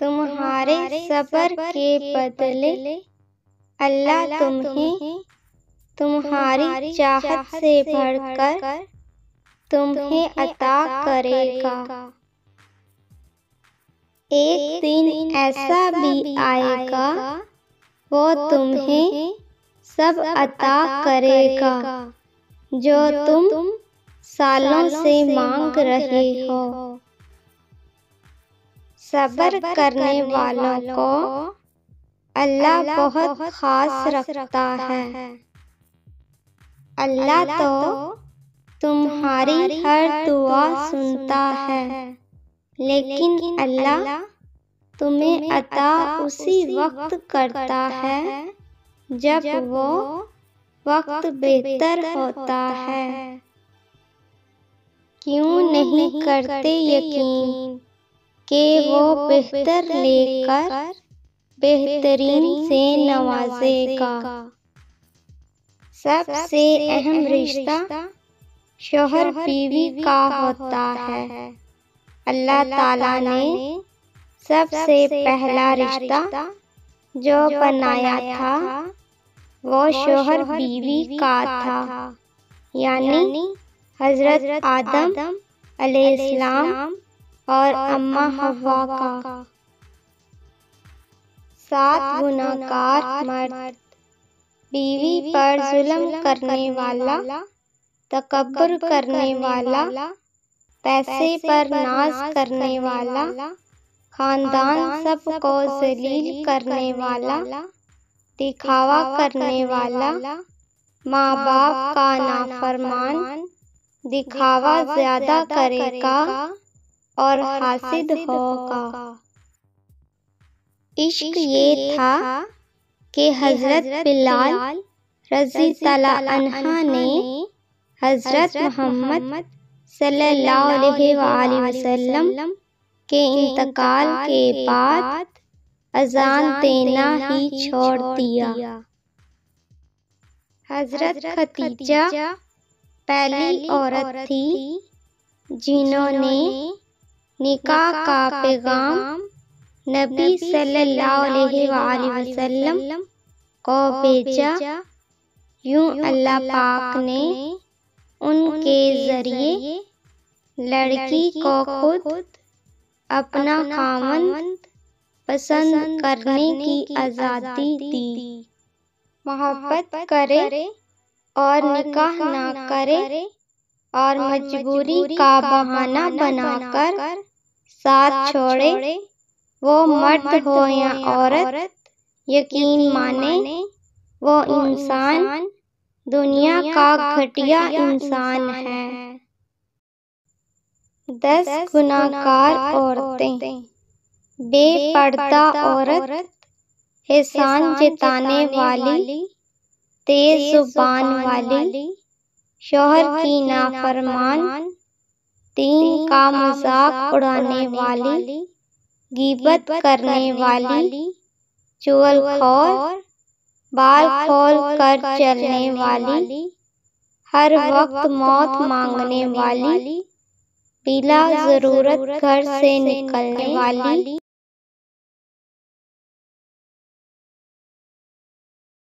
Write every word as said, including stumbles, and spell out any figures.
तुम्हारे सब्र के बदले अल्लाह तुम्हें तुम्हारी चाहत से बढ़कर तुम्हें अता करेगा। एक दिन ऐसा भी आएगा वो तुम्हें सब अता करेगा जो तुम सालों से मांग रहे हो। सब्र करने वालों को अल्लाह बहुत खास रखता है। अल्लाह तो तुम्हारी हर दुआ सुनता है, लेकिन अल्लाह तुम्हें अता उसी वक्त करता है जब वो वक्त बेहतर होता है। क्यों नहीं करते यकीन कि वो बेहतर लेकर बेहतरीन से नवाजेगा। सबसे अहम रिश्ता शोहर बीवी का होता है। अल्लाह ताला ने सबसे पहला रिश्ता जो बनाया था वो शोहर बीवी का था, यानी हजरत आदम अलैहिस्सलाम और अम्मा हव्वा का। सात गुनाहगार मर्द, बीवी पर जुल्म करने वाला, तकब्बुर करने वाला, पैसे पर नाज करने वाला, खानदान सबको जलील करने वाला, दिखावा करने वाला, माँ बाप का नाफरमान, दिखावा ज्यादा करेगा और हासिद होगा। इश्क ये था कि हजरत बिलाल रज़ी अल्लाह अन्हा ने हजरत मोहम्मद सल्लल्लाहु अलैहि वसल्लम के इंतकाल के बाद अजान देना ही छोड़ दिया। हजरत खदीजा पहली औरत थी जिन्होंने निकाह का पैगाम नबी सल्लल्लाहु अलैहि वसल्लम को भेजा। यूं अल्लाह पाक ने उनके जरिए लड़की को खुद अपना खावंद पसंद करने की आज़ादी दी। मोहब्बत करे और निकाह ना करे और मजबूरी का बहाना बनाकर साथ छोड़े, वो मर्द हो या औरत, यकीन माने वो इंसान दुनिया का घटिया इंसान है। दस गुनाहगार औरतें, बेपर्दा औरत, एहसान जताने वाली, तेज जुबान वाली, शोहर की नाफरमान, दीन का मजाक उड़ाने वाली, गीबत करने वाली, चुगलखोर, बाल खोल कर चलने वाली, हर वक्त मौत मांगने वाली, बिला जरूरत घर से निकलने वाली,